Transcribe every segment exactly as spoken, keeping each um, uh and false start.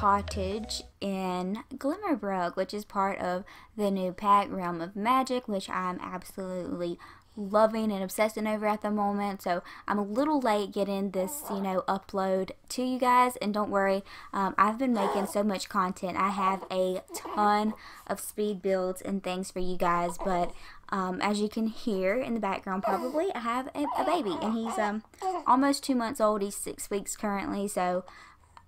Cottage in Glimmerbrook, which is part of the new pack Realm of Magic, which I'm absolutely loving and obsessing over at the moment. So I'm a little late getting this, you know, upload to you guys, and don't worry, um, I've been making so much content. I have a ton of speed builds and things for you guys, but um, as you can hear in the background probably, I have a, a baby, and he's um almost two months old. He's six weeks currently, so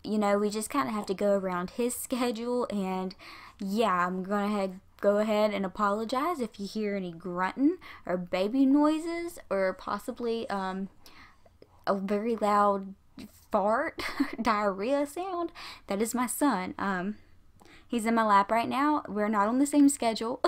you know, we just kind of have to go around his schedule. And yeah, I'm gonna go ahead and apologize if you hear any grunting or baby noises, or possibly um, a very loud fart diarrhea sound. That is my son. Um, he's in my lap right now. We're not on the same schedule.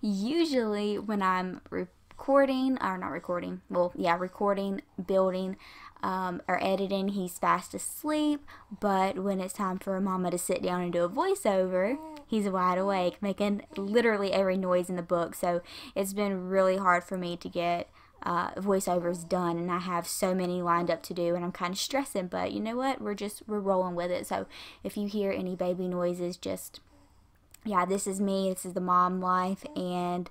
Usually when I'm recording, or not recording, well, yeah, recording, building, Um, or editing, he's fast asleep, but when it's time for mama to sit down and do a voiceover, he's wide awake, making literally every noise in the book. So it's been really hard for me to get uh, voiceovers done, and I have so many lined up to do, and I'm kind of stressing, but you know what, we're just we're rolling with it. So if you hear any baby noises, just yeah, this is me, this is the mom life, and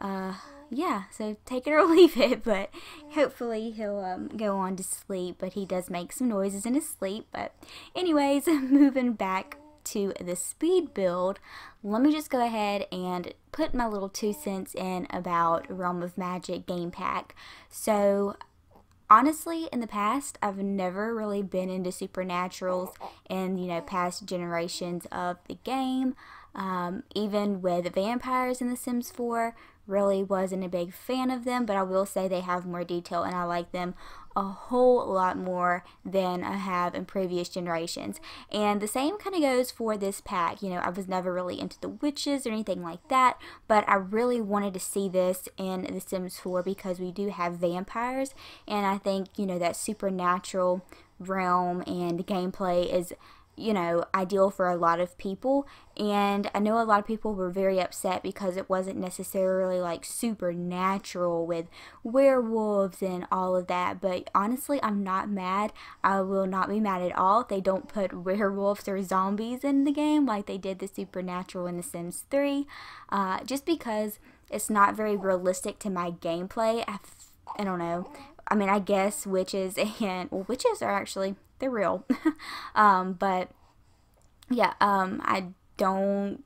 uh yeah, so take it or leave it. But hopefully he'll um, go on to sleep, but he does make some noises in his sleep. But anyways, moving back to the speed build, let me just go ahead and put my little two cents in about Realm of Magic game pack. So honestly, in the past, I've never really been into supernaturals and, you know, past generations of the game. Um, even with vampires in The Sims four, really wasn't a big fan of them, but I will say they have more detail, and I like them a whole lot more than I have in previous generations. And the same kind of goes for this pack. You know, I was never really into the witches or anything like that, but I really wanted to see this in The Sims four because we do have vampires, and I think, you know, that supernatural realm and gameplay is, you know, ideal for a lot of people. And I know a lot of people were very upset because it wasn't necessarily like supernatural with werewolves and all of that, but honestly, I'm not mad. I will not be mad at all if they don't put werewolves or zombies in the game like they did the supernatural in The Sims three, uh, just because it's not very realistic to my gameplay. I, f I don't know. I mean, I guess witches and, well, witches are actually, they're real. um, but yeah, um, I don't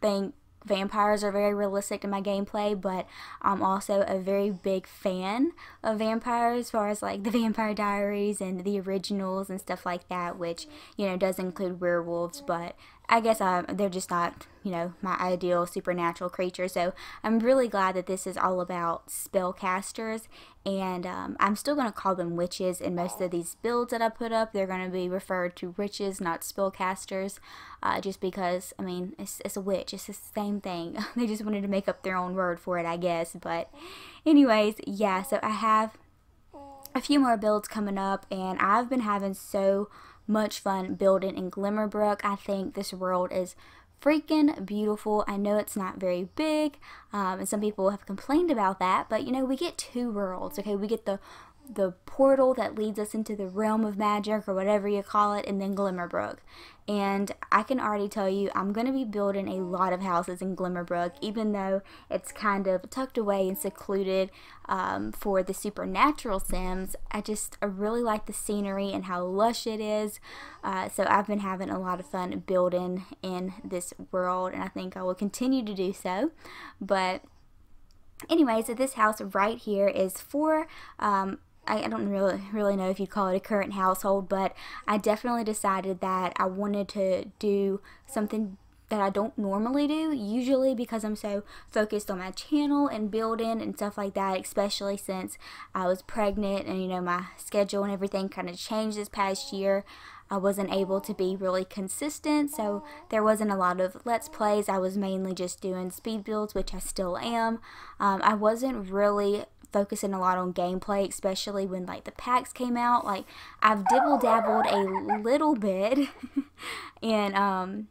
think vampires are very realistic in my gameplay, but I'm also a very big fan of vampires as far as like the Vampire Diaries and the originals and stuff like that, which, you know, does include werewolves, but I guess um, they're just not, you know, my ideal supernatural creature. So I'm really glad that this is all about spellcasters, and um, I'm still going to call them witches in most of these builds that I put up. They're going to be referred to witches, not spellcasters, uh, just because, I mean, it's, it's a witch. It's the same thing. They just wanted to make up their own word for it, I guess. But anyways, yeah, so I have a few more builds coming up, and I've been having so much fun building in Glimmerbrook. I think this world is freaking beautiful. I know it's not very big, um, and some people have complained about that, but you know, we get two worlds, okay? We get the the portal that leads us into the Realm of Magic, or whatever you call it, and then Glimmerbrook. And I can already tell you, I'm going to be building a lot of houses in Glimmerbrook, even though it's kind of tucked away and secluded um, for the supernatural Sims. I just I really like the scenery and how lush it is, uh, so I've been having a lot of fun building in this world, and I think I will continue to do so. But anyways, so this house right here is for... Um, I don't really, really know if you call it a current household, but I definitely decided that I wanted to do something that I don't normally do, usually, because I'm so focused on my channel and building and stuff like that, especially since I was pregnant and, you know, my schedule and everything kind of changed this past year. I wasn't able to be really consistent, so there wasn't a lot of Let's Plays. I was mainly just doing speed builds, which I still am. Um, I wasn't really focusing a lot on gameplay, especially when like the packs came out. Like, I've dibble dabbled a little bit in um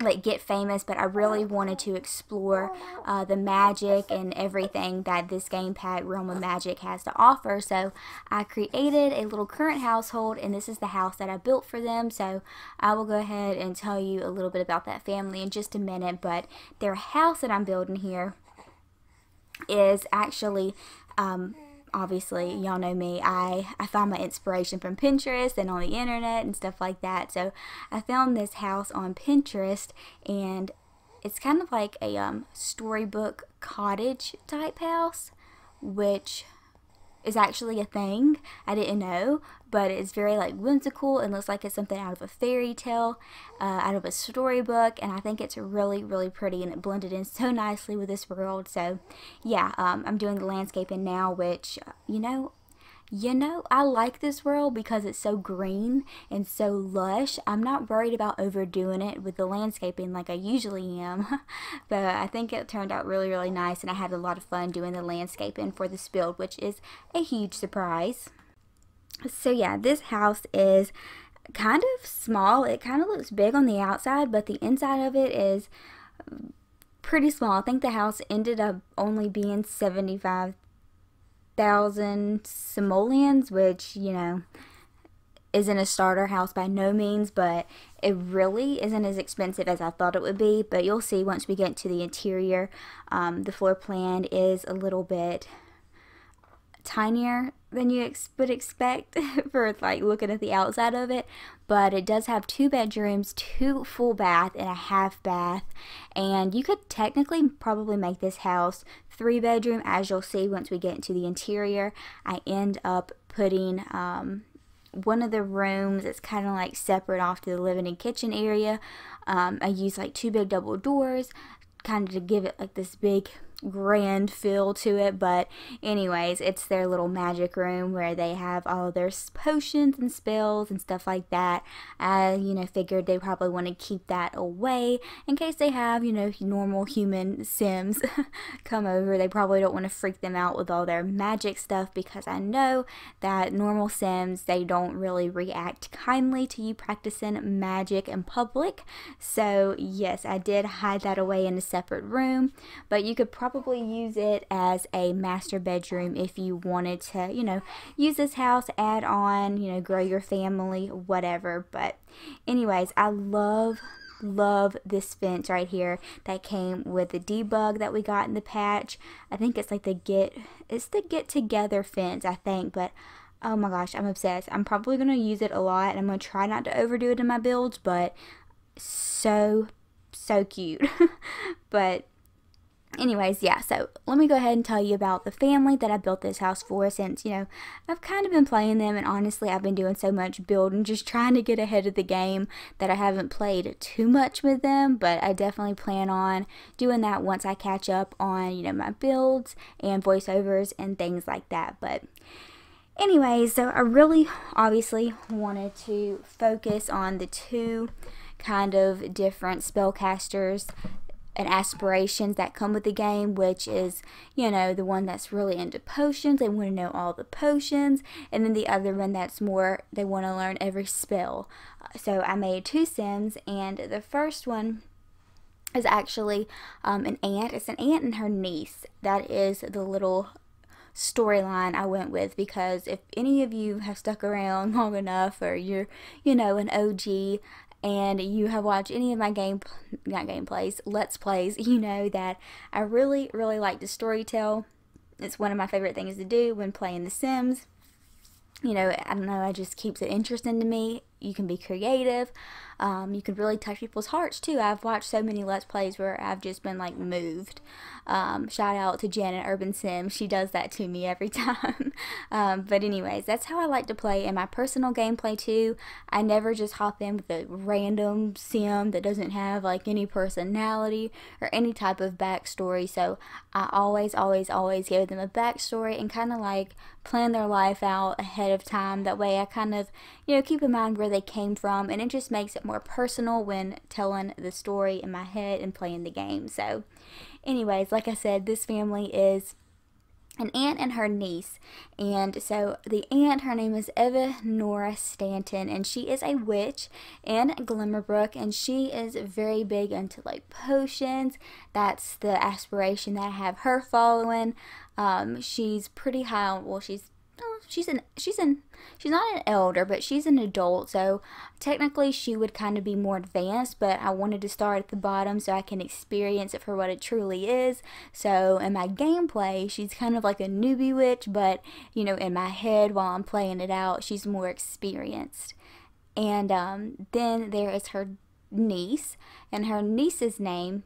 like get famous, but I really wanted to explore uh, the magic and everything that this game pack, Realm of Magic, has to offer. So I created a little current household, and this is the house that I built for them. So I will go ahead and tell you a little bit about that family in just a minute, but their house that I'm building here is actually um, obviously, y'all know me, I, I found my inspiration from Pinterest and on the internet and stuff like that. So I found this house on Pinterest, and it's kind of like a um, storybook cottage type house, which is actually a thing. I didn't know, but it's very like whimsical and looks like it's something out of a fairy tale, uh, out of a storybook, and I think it's really, really pretty, and it blended in so nicely with this world. So yeah, um, I'm doing the landscaping now, which, you know, you know, I like this world because it's so green and so lush. I'm not worried about overdoing it with the landscaping like I usually am, but I think it turned out really, really nice, and I had a lot of fun doing the landscaping for this build, which is a huge surprise. So yeah, this house is kind of small. It kind of looks big on the outside, but the inside of it is pretty small. I think the house ended up only being seventy-five thousand simoleons, which, you know, isn't a starter house by no means, but it really isn't as expensive as I thought it would be. But you'll see once we get to the interior, um, the floor plan is a little bit tinier than you ex would expect for like looking at the outside of it, but it does have two bedrooms, two full bath and a half bath, and you could technically probably make this house three bedroom. As you'll see once we get into the interior, I end up putting um, one of the rooms that's kind of like separate off to the living and kitchen area. um, I use like two big double doors kind of to give it like this big grand feel to it, but anyways, it's their little magic room where they have all of their potions and spells and stuff like that. I, you know, figured they probably want to keep that away in case they have, you know, normal human Sims come over. They probably don't want to freak them out with all their magic stuff, because I know that normal Sims, they don't really react kindly to you practicing magic in public. So yes, I did hide that away in a separate room, but you could probably probably use it as a master bedroom if you wanted to, you know, use this house, add on, you know, grow your family, whatever. But anyways, I love love this fence right here that came with the debug that we got in the patch. I think it's like the get it's the get together fence, I think, but oh my gosh, I'm obsessed. I'm probably gonna use it a lot, and I'm gonna try not to overdo it in my builds, but so so cute. But anyways, yeah, so let me go ahead and tell you about the family that I built this house for, since, you know, I've kind of been playing them, and honestly, I've been doing so much building, just trying to get ahead of the game, that I haven't played too much with them, but I definitely plan on doing that once I catch up on, you know, my builds and voiceovers and things like that. But anyways, so I really obviously wanted to focus on the two kind of different spellcasters and aspirations that come with the game, which is, you know, the one that's really into potions, they want to know all the potions, and then the other one that's more, they want to learn every spell. So I made two Sims, and the first one is actually um, an aunt. It's an aunt and her niece. That is the little storyline I went with, because if any of you have stuck around long enough, or you're, you know, an O G, and you have watched any of my game, not gameplays, let's plays, you know that I really, really like to storytell. It's one of my favorite things to do when playing The Sims. You know, I don't know, it just keeps it interesting to me. You can be creative. Um, you can really touch people's hearts, too. I've watched so many Let's Plays where I've just been, like, moved. Um, shout out to Janet Urban Sim. She does that to me every time. um, but anyways, that's how I like to play in my personal gameplay, too. I never just hop in with a random Sim that doesn't have, like, any personality or any type of backstory. So I always, always, always give them a backstory and kind of, like, plan their life out ahead of time. That way I kind of, you know, keep in mind where they came from, and it just makes it more personal when telling the story in my head and playing the game. So anyways, like I said, this family is an aunt and her niece. And so the aunt, her name is Evanora Stanton, and she is a witch in Glimmerbrook, and she is very big into like potions. That's the aspiration that I have her following. Um, she's pretty high on, well, she's She's an she's an she's not an elder, but she's an adult, so technically she would kind of be more advanced, but I wanted to start at the bottom so I can experience it for what it truly is. So in my gameplay, she's kind of like a newbie witch, but you know, in my head while I'm playing it out, she's more experienced. And um, then there is her niece, and her niece's name,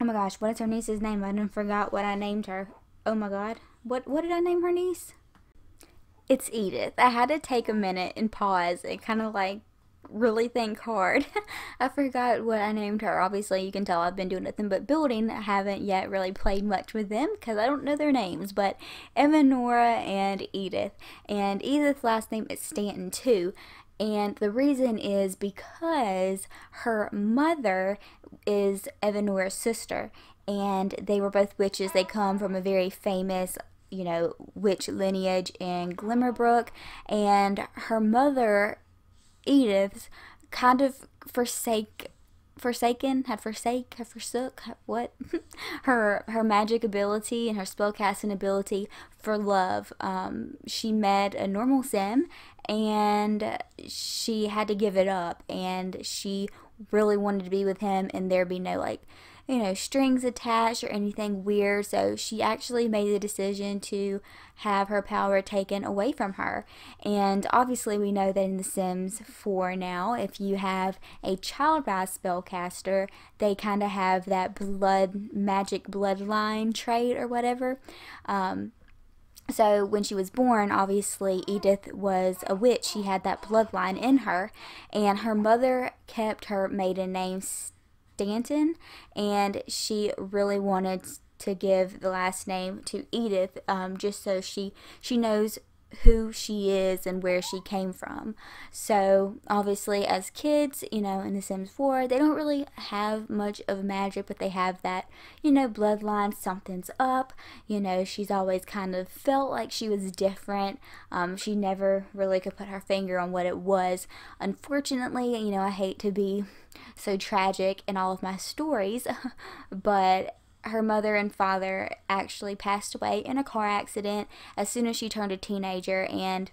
oh my gosh, what is her niece's name? I done forgot what I named her. Oh my god. What, what did I name her niece? It's Edith. I had to take a minute and pause and kind of like really think hard. I forgot what I named her. Obviously, you can tell I've been doing nothing but building. I haven't yet really played much with them because I don't know their names, but Evanora and Edith. And Edith's last name is Stanton too. And the reason is because her mother is Evanora's sister, and they were both witches. They come from a very famous, you know, witch lineage in Glimmerbrook, and her mother, Edith's, kind of forsake, forsaken, had forsake, had forsook, had what? her her magic ability and her spellcasting ability for love. Um, she met a normal sim, and she had to give it up, and she really wanted to be with him, and there'd be no, like, you know, strings attached or anything weird. So she actually made the decision to have her power taken away from her. And obviously we know that in The Sims four now, if you have a child by a spellcaster, they kind of have that blood, magic bloodline trait or whatever. Um, so when she was born, obviously Edith was a witch. She had that bloodline in her, and her mother kept her maiden name Stanton, and she really wanted to give the last name to Edith, um, just so she she knows who she is and where she came from. So obviously as kids, you know, in The Sims four, they don't really have much of magic, but they have that, you know, bloodline, something's up. You know, she's always kind of felt like she was different. Um, she never really could put her finger on what it was. Unfortunately, you know, I hate to be so tragic in all of my stories, but her mother and father actually passed away in a car accident as soon as she turned a teenager, and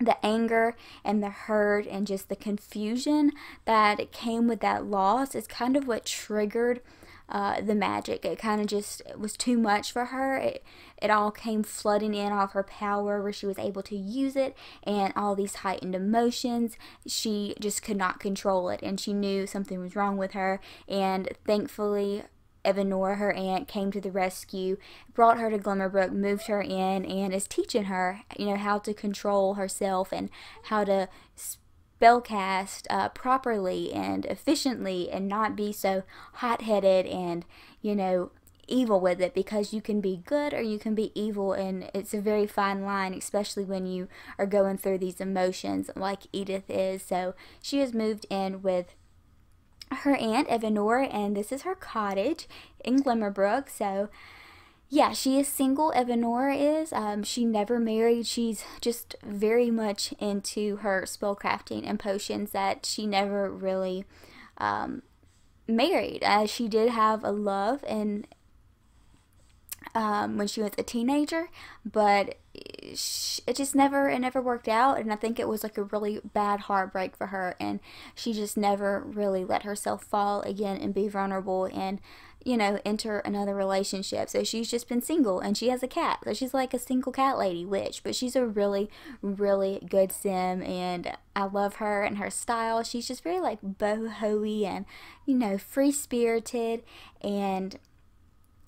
the anger and the hurt and just the confusion that came with that loss is kind of what triggered uh, the magic. It kind of just it was too much for her. It, it all came flooding in off her power where she was able to use it, and all these heightened emotions, she just could not control it, and she knew something was wrong with her. And thankfully, Evanora, her aunt, came to the rescue, brought her to Glimmerbrook, moved her in, and is teaching her, you know, how to control herself and how to spellcast uh, properly and efficiently, and not be so hot-headed and, you know, evil with it, because you can be good or you can be evil, and it's a very fine line, especially when you are going through these emotions like Edith is. So she has moved in with her aunt Evanora, and this is her cottage in Glimmerbrook. So yeah, she is single. Evanora is um she never married. She's just very much into her spellcrafting and potions that she never really um married. Uh, she did have a love and um when she was a teenager, but it just never it never worked out, and I think it was like a really bad heartbreak for her, and she just never really let herself fall again and be vulnerable and, you know, enter another relationship. So she's just been single, and she has a cat, so she's like a single cat lady witch, but she's a really really good sim, and I love her and her style. She's just very like boho-y and, you know, free-spirited, and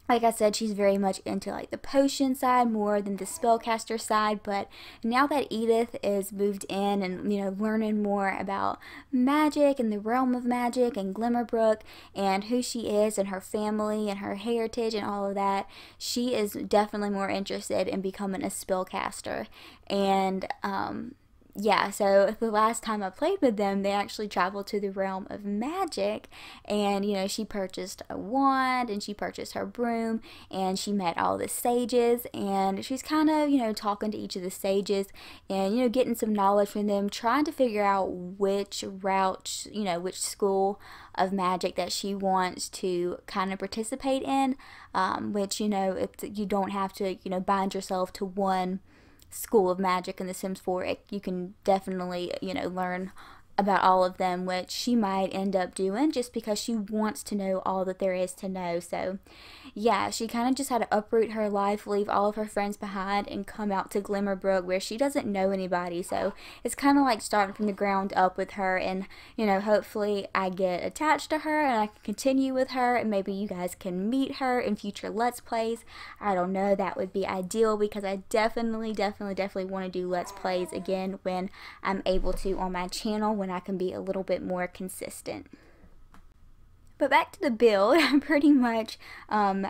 like I said, she's very much into like the potion side more than the spellcaster side. But now that Edith is moved in and, you know, learning more about magic and the Realm of Magic and Glimmerbrook and who she is and her family and her heritage and all of that, she is definitely more interested in becoming a spellcaster. And um yeah, so the last time I played with them, they actually traveled to the Realm of Magic, and, you know, she purchased a wand, and she purchased her broom, and she met all the sages, and she's kind of, you know, talking to each of the sages, and, you know, getting some knowledge from them, trying to figure out which route, you know, which school of magic that she wants to kind of participate in, um, which, you know, it's, you don't have to, you know, bind yourself to one school of magic in The Sims four. It, you can definitely, you know, learn about all of them, which she might end up doing just because she wants to know all that there is to know. So yeah, she kind of just had to uproot her life, leave all of her friends behind, and come out to Glimmerbrook where she doesn't know anybody. So it's kind of like starting from the ground up with her, and, you know, hopefully I get attached to her and I can continue with her, and maybe you guys can meet her in future Let's Plays. I don't know, that would be ideal because I definitely, definitely, definitely want to do Let's Plays again when I'm able to on my channel, when I can be a little bit more consistent. But back to the build, I'm pretty much um,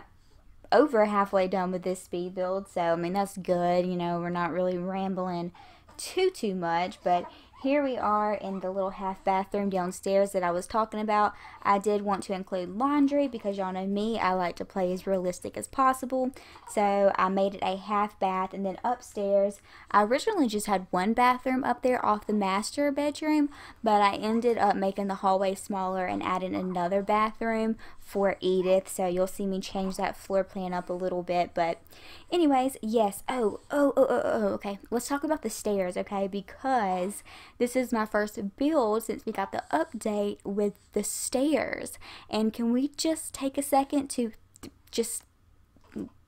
over halfway done with this speed build, so I mean that's good, you know, we're not really rambling too too much, but here we are in the little half bathroom downstairs that I was talking about. I did want to include laundry because y'all know me, I like to play as realistic as possible. So I made it a half bath, and then upstairs, I originally just had one bathroom up there off the master bedroom, but I ended up making the hallway smaller and adding another bathroom for Edith. So you'll see me change that floor plan up a little bit, but anyways, yes. Oh, oh, oh, oh, oh, okay. Let's talk about the stairs, okay? Because this is my first build since we got the update with the stairs. And can we just take a second to just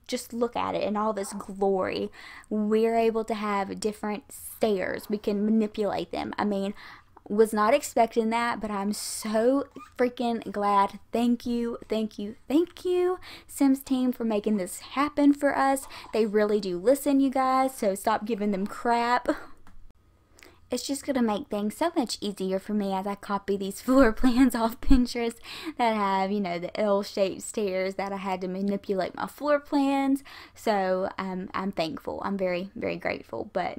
just look at it in all this glory? We're able to have different stairs. We can manipulate them. I mean, was not expecting that, but I'm so freaking glad. Thank you, thank you, thank you, Sims team, for making this happen for us. They really do listen, you guys, so stop giving them crap. It's just going to make things so much easier for me as I copy these floor plans off Pinterest that have, you know, the L-shaped stairs that I had to manipulate my floor plans. So um, I'm thankful. I'm very, very grateful. But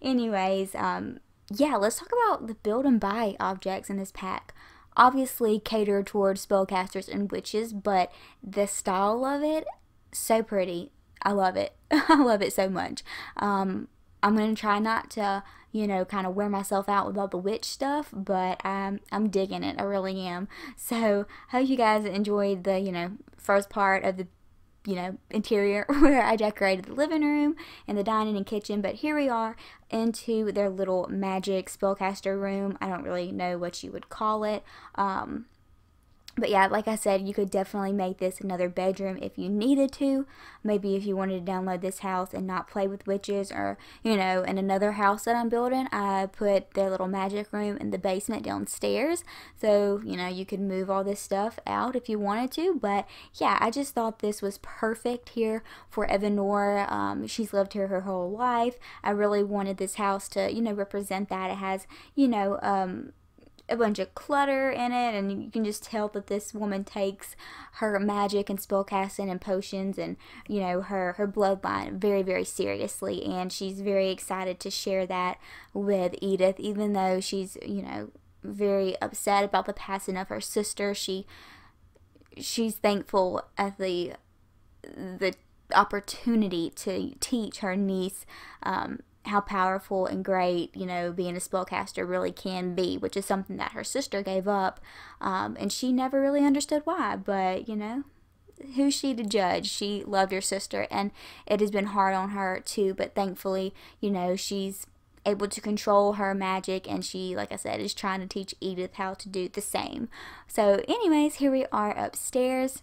anyways, um, yeah, let's talk about the build and buy objects in this pack. Obviously catered towards spellcasters and witches, but the style of it, so pretty. I love it. I love it so much. Um, I'm going to try not to, you know, kind of wear myself out with all the witch stuff, but um, I'm digging it. I really am. So hope you guys enjoyed the, you know, first part of the, you know, interior where I decorated the living room and the dining and kitchen. But here we are into their little magic spellcaster room. I don't really know what you would call it. Um, but yeah, like I said, you could definitely make this another bedroom if you needed to. Maybe if you wanted to download this house and not play with witches, or, you know, in another house that I'm building, I put their little magic room in the basement downstairs. So, you know, you could move all this stuff out if you wanted to. But yeah, I just thought this was perfect here for Evanora. Um, she's lived here her whole life. I really wanted this house to, you know, represent that. It has, you know, um... a bunch of clutter in it, and you can just tell that this woman takes her magic and spellcasting and potions and, you know, her her bloodline very, very seriously, and she's very excited to share that with Edith. Even though she's, you know, very upset about the passing of her sister, she she's thankful at the the opportunity to teach her niece um how powerful and great, you know, being a spellcaster really can be, which is something that her sister gave up, um, and she never really understood why, but, you know, who's she to judge? She loved her sister, and it has been hard on her, too, but thankfully, you know, she's able to control her magic, and she, like I said, is trying to teach Edith how to do the same. So, anyways, here we are upstairs.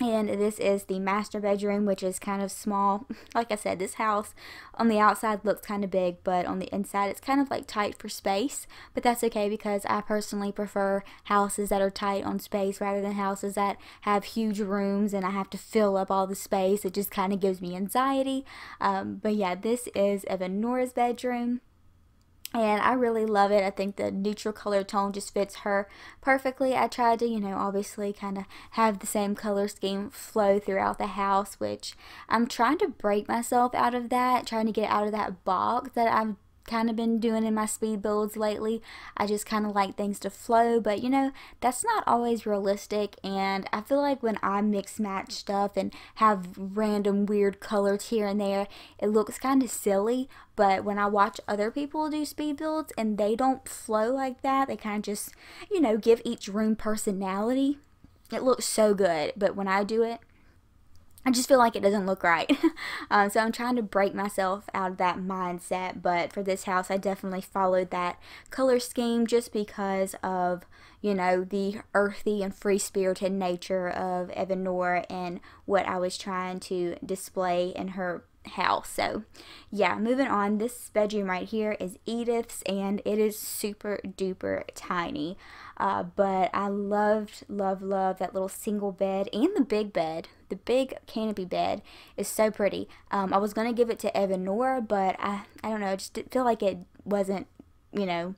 And this is the master bedroom, which is kind of small. Like I said, this house on the outside looks kind of big, but on the inside it's kind of like tight for space. But that's okay because I personally prefer houses that are tight on space rather than houses that have huge rooms and I have to fill up all the space. It just kind of gives me anxiety. Um, but yeah, this is Evanora's bedroom. And I really love it. I think the neutral color tone just fits her perfectly. I tried to, you know, obviously kind of have the same color scheme flow throughout the house, which I'm trying to break myself out of that, trying to get out of that box that I've kind of been doing in my speed builds lately. I just kind of like things to flow, but you know, that's not always realistic, and I feel like when I mix match stuff and have random weird colors here and there, it looks kind of silly. But when I watch other people do speed builds and they don't flow like that, they kind of just, you know, give each room personality, it looks so good. But when I do it, I just feel like it doesn't look right. um, so I'm trying to break myself out of that mindset. But for this house, I definitely followed that color scheme just because of, you know, the earthy and free-spirited nature of Evanora and what I was trying to display in her house. So yeah, moving on, this bedroom right here is Edith's, and it is super duper tiny. Uh, but I loved, love, love that little single bed and the big bed. The big canopy bed is so pretty. Um, I was going to give it to Evanora, but I, I don't know, I just didn't feel like it wasn't, you know,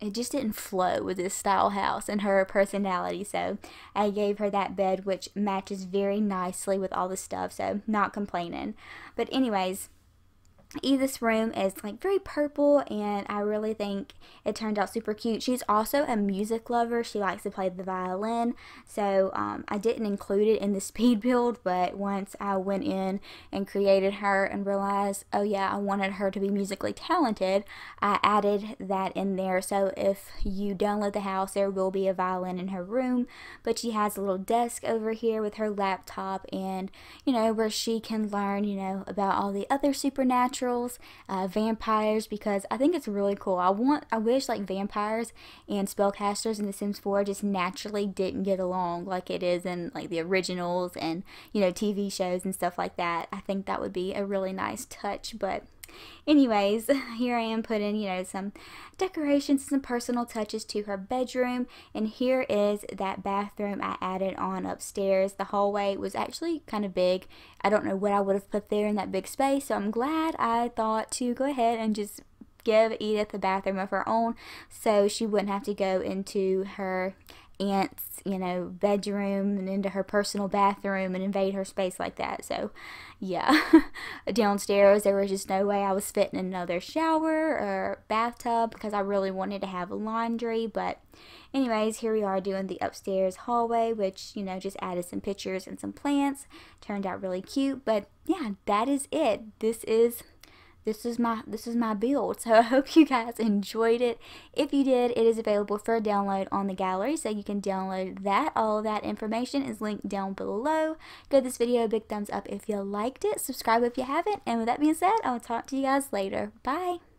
it just didn't flow with this style house and her personality. So I gave her that bed, which matches very nicely with all the stuff, so not complaining. But anyways, Edith's room is like very purple, and I really think it turned out super cute. She's also a music lover. She likes to play the violin, so um, I didn't include it in the speed build, but once I went in and created her and realized, oh yeah, I wanted her to be musically talented, I added that in there. So if you download the house, there will be a violin in her room, but she has a little desk over here with her laptop, and you know, where she can learn, you know, about all the other supernatural Uh, vampires, because I think it's really cool. I want, I wish like vampires and spellcasters in The Sims four just naturally didn't get along like it is in like the originals and, you know, T V shows and stuff like that. I think that would be a really nice touch. But anyways, here I am putting, you know, some decorations, some personal touches to her bedroom, and here is that bathroom I added on upstairs. The hallway was actually kind of big. I don't know what I would have put there in that big space, so I'm glad I thought to go ahead and just give Edith a bathroom of her own, so she wouldn't have to go into her aunt's, you know, bedroom and into her personal bathroom and invade her space like that. So yeah, downstairs there was just no way I was fitting another shower or bathtub because I really wanted to have laundry. But anyways, here we are doing the upstairs hallway, which, you know, just added some pictures and some plants. Turned out really cute. But yeah, that is it. This is This is my this is my build, so I hope you guys enjoyed it. If you did, it is available for a download on the gallery, so you can download that. All of that information is linked down below. Give this video a big thumbs up if you liked it. Subscribe if you haven't, and with that being said, I'll talk to you guys later. Bye!